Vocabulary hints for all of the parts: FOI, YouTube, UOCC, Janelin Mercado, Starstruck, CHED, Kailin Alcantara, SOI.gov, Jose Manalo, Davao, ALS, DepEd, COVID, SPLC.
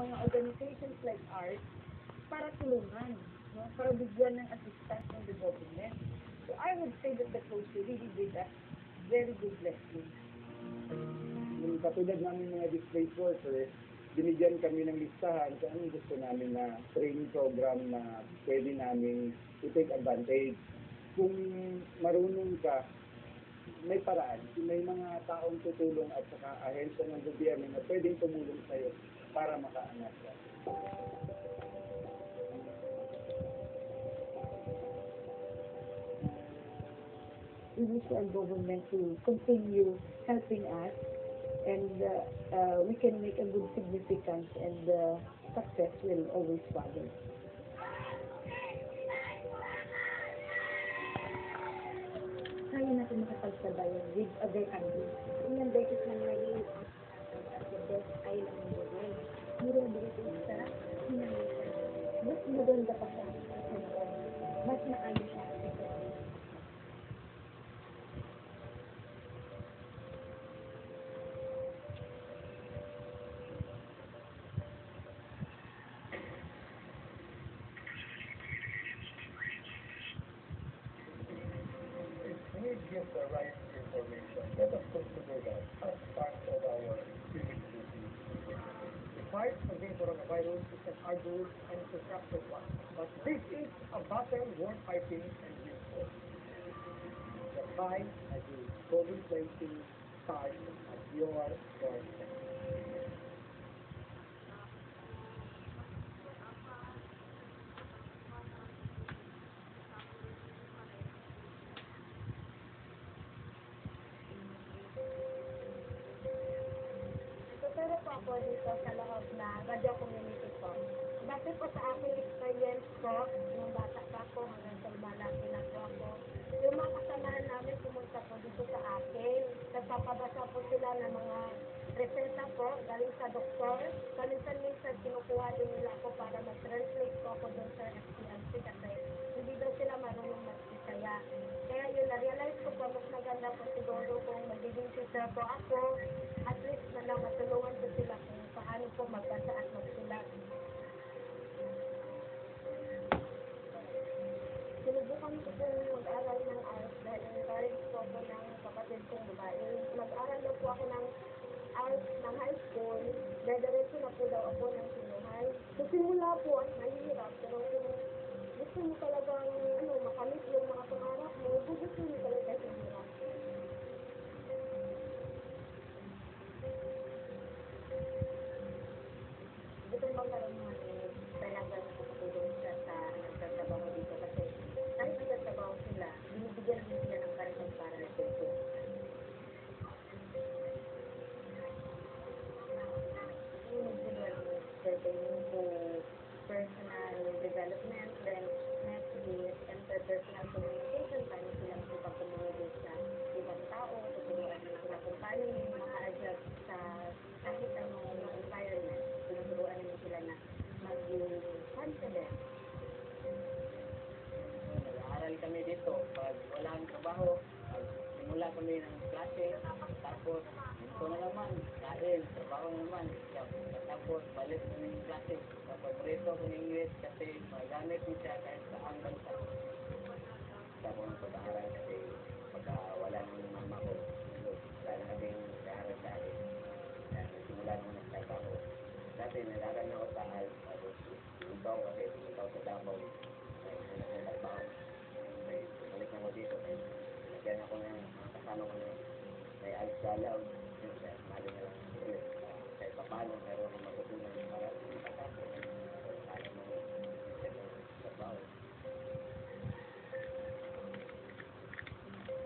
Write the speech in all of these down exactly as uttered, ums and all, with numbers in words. mga organizations like ours para tulungan, no? Para bigyan ng assistance ng the government. So I would say that the C O S I really did a very good lesson. Yung katulad namin mga displaced workers, binigyan kami ng listahan sa anong gusto namin na training program na pwede namin i-take advantage. Kung marunong ka, may paraan. May mga taong tutulong at saka ahensya ng gobyerno na pwedeng tumulong sa'yo para makaangat ka. We wish our government to continue helping us, and uh, uh, we can make a good significance, and uh, success will always follow. Kaya natin makapagsabayan with other countries. Ang dapat ng Malaysia as the best island in the world. Mura dito sa Indonesia. Mas maganda pa sa atin. Mas maayos siya. Give the right information. Let us consider that as part of our civic duty. The fight against coronavirus is an arduous and constructive one, but this is a battle worth fighting and being fought. The fight against COVID nineteen starts at your doorstep. Ako dito sa loob na radio community ko. Dati po sa aking experience ko, nung bata pa ko, hanggang sa malaki na po ako, yung mga kasamahan namin pumunta po dito sa akin. Nagpapabasa po sila ng mga reseta po, galing sa doktor. Paminsan-minsan, kinukuha din nila ako para mag-translate ko ako doon sa S P L C kasi hindi daw sila marunong mag-isaya. Kaya yun, na-realize ko po, mas maganda po siguro kung magiging teacher po ako. At least na lang matulungan po sila kung paano po magbasa at magsulat. Sinubukan ko po mag-aral ng art dahil encourage ko po ng kapatid kong babae. Mag-aral na po ako ng art ng high school. Dadiretso na po daw ako ng sinuhan. So simula po at mahirap. Pero kung gusto mo talagang ano, makamit yung mga pangarap mo, gusto mo talaga sinuhan. Magkaroon natin talagang tutulong siya sa nagtatrabaho dito kasi kahit nagtatrabaho sila, binibigyan din sila ng karagdag para na dito. Individual training to personal development, then next is interpersonal communication, paano silang ipag-communicate sa ibang tao, tuturuan din sila kung paano yung maka-adjust sa kahit ang mga environment. Turuan namin sila na maging confident. Nag-aaral kami dito. Pag wala ang trabaho, simula kami ng klase, tapos ito na naman, dahil trabaho na naman, tapos balik kami ng klase. Kapag reto ko ng English kasi magamit mo siya kahit saan bansa. Tapos ang pag-aaral kasi pagka wala ng mama ko, wala kaming nag-aaral sa akin. Simula naman ang trabaho. Dati nalaran na ako sa Alpha, Lubaw kasi Lubaw sa Davao, nagbaw, balik na ako dito, nagyan ako ng mga kasama ko na may Alpha Galaw, mali na lang ulit, kahit papalo, meron na matutunan ng para sa mga kasama ko, kaya mo ko, nagbaw.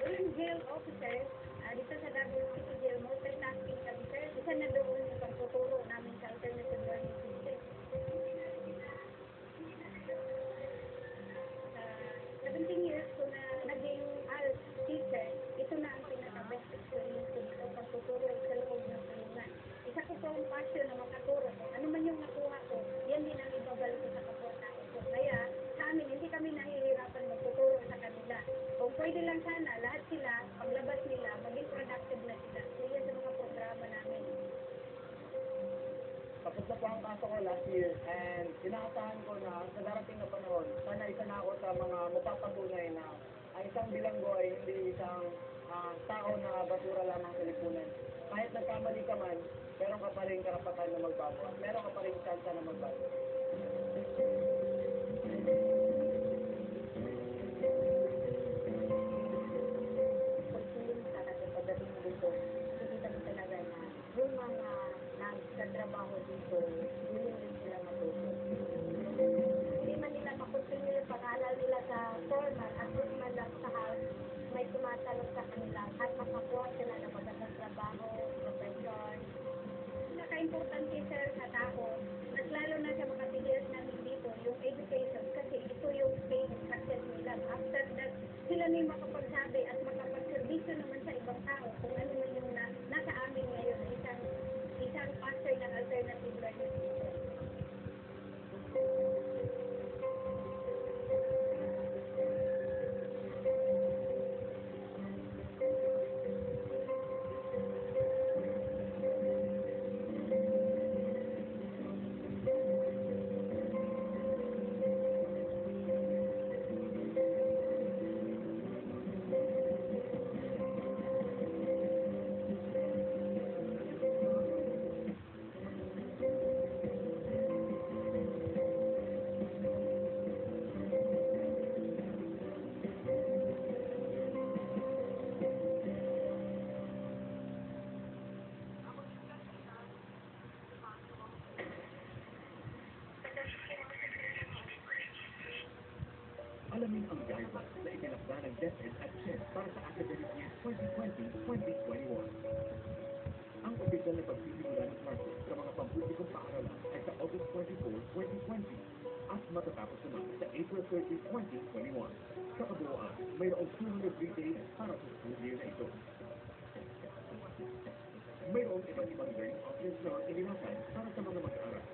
During jail officers, dito sa Davao City Jail, multitasking officers, isa na doon sa pagtuturo namin sa alternative learning system. Sa seventeen years ko na naging A L S teacher, ito na ang pinaka-best experience ko dito sa pagtuturo sa loob ng kulungan. Isa ko po ang passion na makaturo. Ano man yung nakuha ko, yan din ang ibabalik ko sa kapwa-tao ko. Kaya sa amin, hindi kami nahihirapan magtuturo sa kanila. Kung pwede lang sana, lahat sila, paglabas nila, maging productive na sila. Kaya sa mga programa namin. Kapag ako last year and inaasahan ko na sa darating na panahon, sana isa na ako sa mga mapapatunay na ang isang bilanggo ay hindi isang uh, tao na basura lamang sa lipunan. Kahit nagkamali ka man, meron ka pa rin karapatan na magbago at meron ka pa rin chance na magbago. Yung mga nagtatrabaho dito, willing din sila matuto. Hindi man nila makontinue yung pag-aaral nila sa formal at kung man lang sa house, may tumatalog sa kanila at makakuha sila na magandang trabaho, profession. Naka-importante sir sa tao, naglalo na sa mga figures namin dito, yung education, kasi ito yung pain and success nila. After that, sila may makapagsabi at makapagservisyo naman sa ibang tao kung ano man yung na, nasa amin ngayon. Isang factor ng alternative learning system. Alamin ang guidelines na itinakda ng DepEd at C H E D para sa academic year twenty twenty to twenty twenty-one. Ang opisyal na pagsisimula ng classes sa mga pampublikong paaralan ay sa August twenty-fourth, twenty twenty at matatapos naman sa April thirtieth, twenty twenty-one. Sa kabuuan, mayroong two hundred days para sa school year na ito. Mayroong iba't ibang learning options na inilatay para sa mga mag-aaral.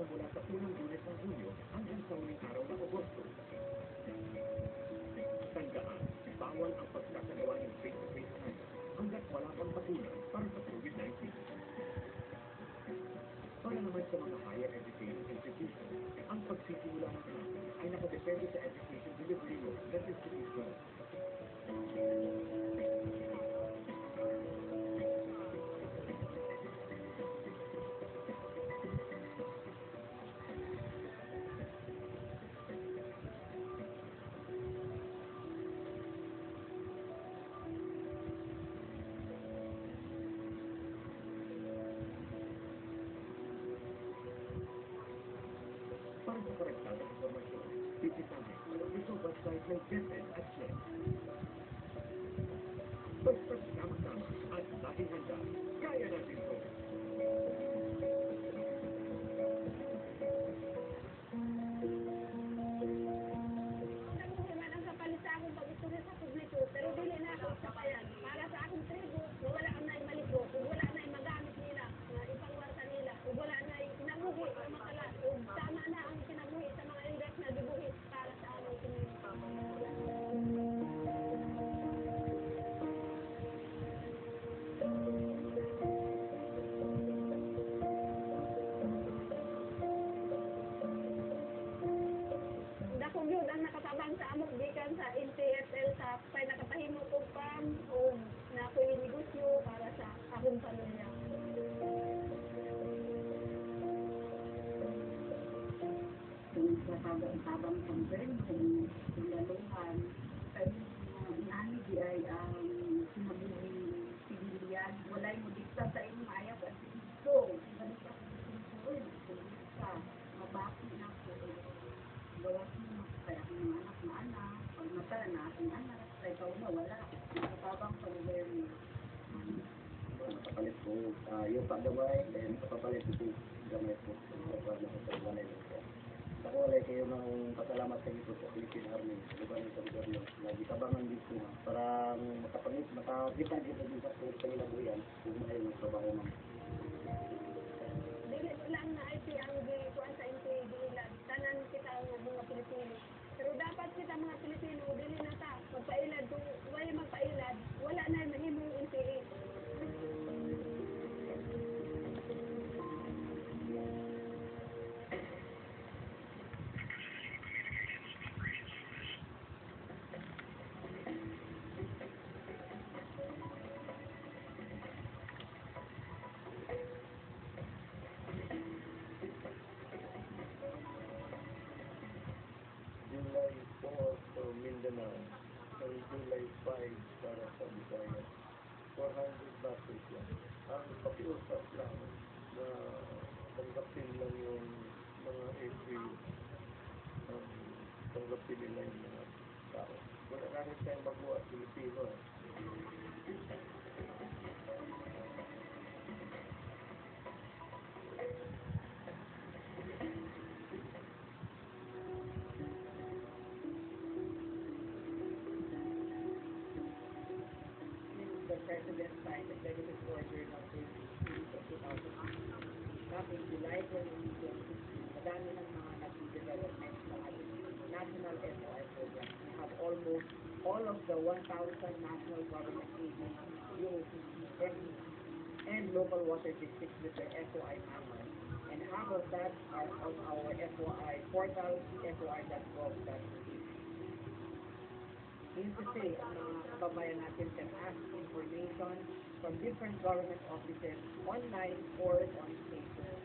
Mula sa unang Lunes ng Hunyo hanggang sa uling araw ng Agosto. Tandaan, bawal ang pagkakagawa ng face-to-face time hanggat wala pang bakuna para sa COVID nineteen. Para naman sa mga higher education institutions, ang pagsisimula ng klase ay nakadepende sa education delivery mode na distribution. Para sa korektadang informasyon, bisitahin ang official website ng DepEd at C H E D. Basta sinama-sama at laging handa, kaya natin ito. Nagkukiman ang kapalit sa akong pag-istorya sa publiko, pero dili na ako sa payan. Para sa akong tribo, wala ang na imaliko, wala na imagamit nila, ipangwarta nila, wala na inamugi ang makalat, tama na ang sa N P S L sa pay nakapahimo ko pam o na ko negosyo para sa akong pamilya. Matabang-tabang convention, paglaluhan, at nani di ay ang sinabing sigiliyan, walay mo dikta sa inyong ayaw at sigiliso. Ganun sa sigilisoon, sigiliso ka, mabaki na ko. Wala kong makakaya ng mga anak na anak. Matala na aking anak, ay ikaw na wala. Matabang pag-learning. Nakapalit po yung pag-gabay, then nakapalit po gamay po. Ako alay kayo ng pasalamat kayo po sa Philippine Army. Diba ng pag-gabay? Nagitabangan din po. Parang makapalit, makakita dito din sa kanilang buyan. Kumain ng trabaho naman. Dili lang na I P ang gilikuan sa I P. Dili lang. Tanan kita ang mga Pilipino. Pero dapat kita mga Pilipino one hundred buses lang. Pakiusap lang na tanggapin lang yung mga every um, tanggapin nila yung mga tao. Wala namin tayong magawa at Pilipino. President signed executive order ng twenty sixteen back in July twenty sixteen. Madami ng mga nag-development sa ating national S O I program. We have almost all of the one thousand national government agencies, U O C C, and local water districts with their S O I numbers. And half of that are on our F O I portal, S O I dot gov dot p h. Means to say, ang mga kababayan natin can ask information from different government offices online or on Facebook.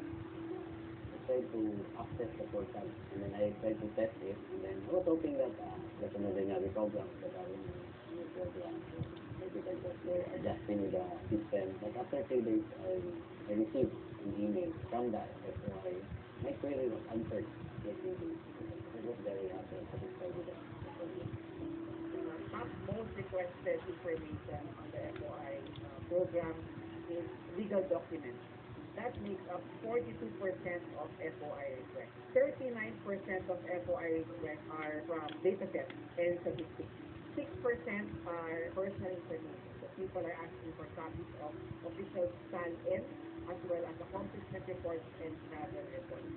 I tried to access the portal and then I tried to test it and then I was hoping that uh, there's another Navi program that I will new program. Maybe I was there adjusting the system. But after three days, I, I received an email from that. That's why my query was answered. I was very happy and satisfied with that. Top most requested information on the F O I uh, program is legal documents. That makes up forty-two percent of F O I requests. thirty-nine percent of F O I requests are from data sets and statistics. six percent are personal information. So people are asking for copies of official stand-ins as well as accomplishment reports and travel reports.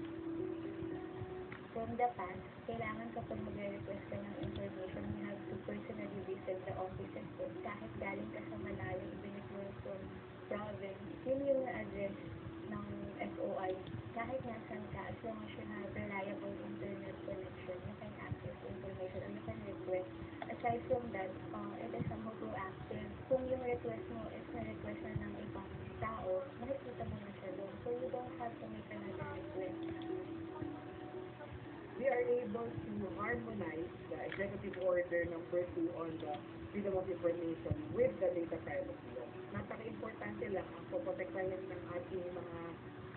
From the past, kailangan kapag mag-request ka ng information, you have to personally visit the offices po. Kahit galing ka sa malayo, even if you're from province, yun yung address ng F O I. Kahit nasan ka, as long as you have reliable internet connection, you can access information or you can request. Aside from that, uh, it is somehow proactive. Kung yung request mo is na-request na ng ibang tao, makikita mo na siya doon. So you don't have to make another request. We are able to harmonize the Executive Order number two on the Freedom of Information with the Data Privacy Law. Napaka-importante lang ang poprotektahan ng ating mga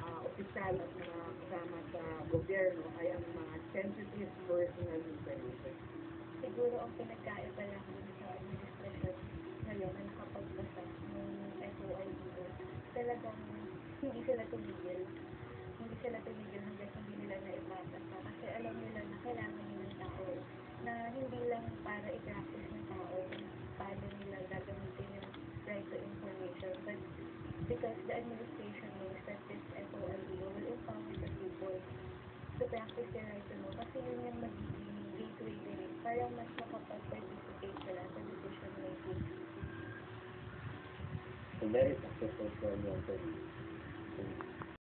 uh, opisyal at mga kasama sa gobyerno ay ang mga sensitive personal information. Siguro ang pinagkaiba lang sa administration ngayon na nakapagbasa ng S O I dito, talagang hindi sila tumigil. Hindi sila tumigil hanggang hindi nila naibasa pa kasi alam nila na kailangan nila ng tao na hindi lang para i-practice ng tao kung paano nila gagamitin yung right to information but because the administration knows that this F O I will empower the people to practice their right to know kasi yun yung magiging gateway din para mas makapag-participate sila sa decision making. So very successful for the interview.